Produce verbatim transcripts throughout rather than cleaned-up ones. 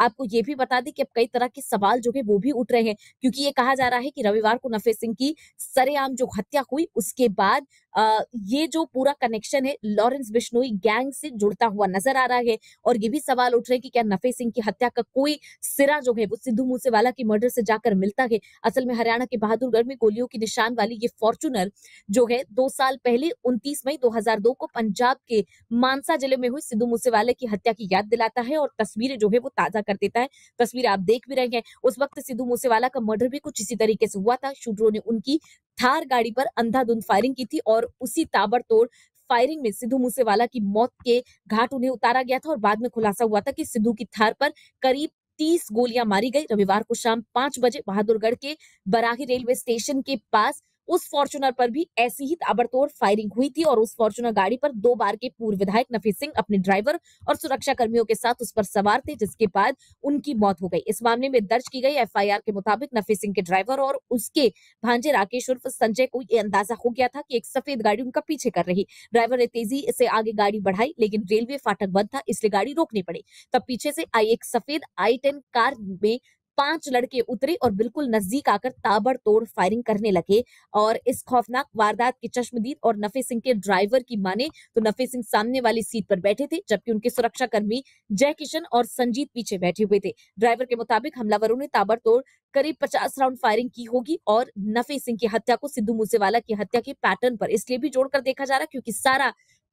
आपको ये भी बता दें कि अब कई तरह के सवाल जो है वो भी उठ रहे हैं, क्योंकि ये कहा जा रहा है कि रविवार को नफे सिंह की सरेआम जो हत्या हुई उसके बाद आ, ये जो पूरा कनेक्शन है लॉरेंस बिश्नोई गैंग से जुड़ता हुआ नजर आ रहा है। और ये भी सवाल उठ रहे हैं कि क्या नफे सिंह की हत्या का कोई सिरा जो है वो सिद्धू मूसेवाला की मर्डर से जाकर मिलता है। असल में हरियाणा के बहादुरगढ़ में गोलियों की निशान वाली ये फॉर्च्यूनर जो है दो साल पहले उनतीस मई दो हजार दो को पंजाब के मानसा जिले में हुई सिद्धू मूसेवाला की हत्या की याद दिलाता है और तस्वीरें जो है वो ताजा कर देता है। तस्वीरें आप देख भी रहे हैं। उस वक्त सिद्धू मूसेवाला का मर्डर भी कुछ इसी तरीके से हुआ था। शूटरों ने उनकी थार गाड़ी पर अंधाधुंध फायरिंग की थी और उसी ताबड़तोड़ फायरिंग में सिद्धू मूसेवाला की मौत के घाट उन्हें उतारा गया था। और बाद में खुलासा हुआ था कि सिद्धू की थार पर करीब तीस गोलियां मारी गई। रविवार को शाम पांच बजे बहादुरगढ़ के बराही रेलवे स्टेशन के पास उस फॉर्च्यूनर पर भी ऐसी ही ताबड़तोड़ फायरिंग हुई थी और उस फॉर्च्यूनर गाड़ी पर दो बार के पूर्व विधायक नफे सिंह अपने ड्राइवर और सुरक्षा कर्मियों के साथ उस पर सवार थे, जिसके बाद उनकी मौत हो गई। इस मामले में दर्ज की गई एफ आई आर के मुताबिक नफे सिंह के ड्राइवर और उसके भांजे राकेश उर्फ संजय को यह अंदाजा हो गया था कि एक सफेद गाड़ी उनका पीछे कर रही। ड्राइवर ने तेजी से आगे गाड़ी बढ़ाई, लेकिन रेलवे फाटक बंद था इसलिए गाड़ी रोकनी पड़ी। तब पीछे से आई एक सफेद आई टेन कार में पांच लड़के उतरे और बिल्कुल नजदीक आकर ताबड़तोड़ फायरिंग करने लगे। और इस खौफनाक वारदात के चश्मदीद और नफे सिंह के ड्राइवर की माने तो नफे सिंह सामने वाली सीट पर बैठे थे, जबकि उनके सुरक्षा कर्मी जय किशन और संजीत पीछे बैठे हुए थे। ड्राइवर के मुताबिक हमलावरों ने ताबड़तोड़ करीब पचास राउंड फायरिंग की होगी। और नफे सिंह की हत्या को सिद्धू मूसेवाला की हत्या के पैटर्न पर इसलिए भी जोड़कर देखा जा रहा है क्योंकि सारा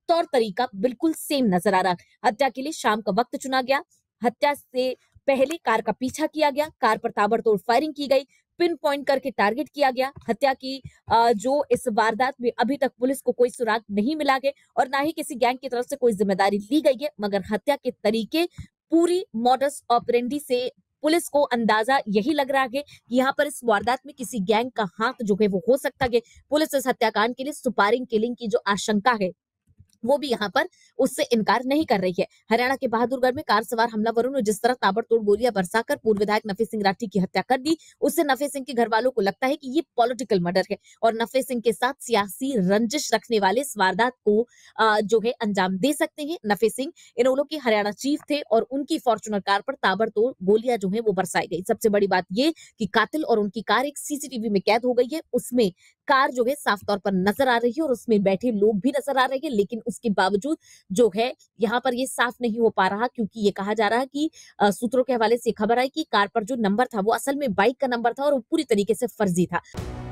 तौर तरीका बिल्कुल सेम नजर आ रहा। हत्या के लिए शाम का वक्त चुना गया। हत्या से पहले कार का पीछा किया गया, कार पर ताबड़तोड़ फायरिंग की गई, पिन पॉइंट करके टारगेट किया गया। हत्या की जो इस वारदात में अभी तक पुलिस को कोई सुराग नहीं मिला है और ना ही किसी गैंग की तरफ से कोई जिम्मेदारी ली गई है, मगर हत्या के तरीके पूरी मॉडस ऑपरेंडी से पुलिस को अंदाजा यही लग रहा है कि यहाँ पर इस वारदात में किसी गैंग का हाथ जो है वो हो सकता है। पुलिस इस हत्याकांड के लिए सुपारिंग किलिंग की जो आशंका है वो भी यहाँ पर उससे इनकार नहीं कर रही है। हरियाणा के बहादुरगढ़ में कार सवार हमलावरों ने जिस तरह ताबड़तोड़ गोलियां बरसाकर पूर्व विधायक नफे सिंह राठी की हत्या कर दी, उससे नफे सिंह के घर वालों को लगता है कि ये पॉलिटिकल मर्डर है और नफे सिंह के साथ सियासी रंजिश रखने वाले इस वारदात को जो है अंजाम दे सकते हैं। नफे सिंह इनोलो के हरियाणा चीफ थे और उनकी फॉर्च्यूनर कार पर ताबड़तोड़ गोलियां जो है वो बरसाई गई। सबसे बड़ी बात ये कि कातिल और उनकी कार एक सीसीटीवी में कैद हो गई है। उसमें कार जो है साफ तौर पर नजर आ रही है और उसमें बैठे लोग भी नजर आ रहे हैं, लेकिन उसके बावजूद जो है यहाँ पर ये साफ नहीं हो पा रहा, क्योंकि ये कहा जा रहा है कि सूत्रों के हवाले से खबर आई कि कार पर जो नंबर था वो असल में बाइक का नंबर था और वो पूरी तरीके से फर्जी था।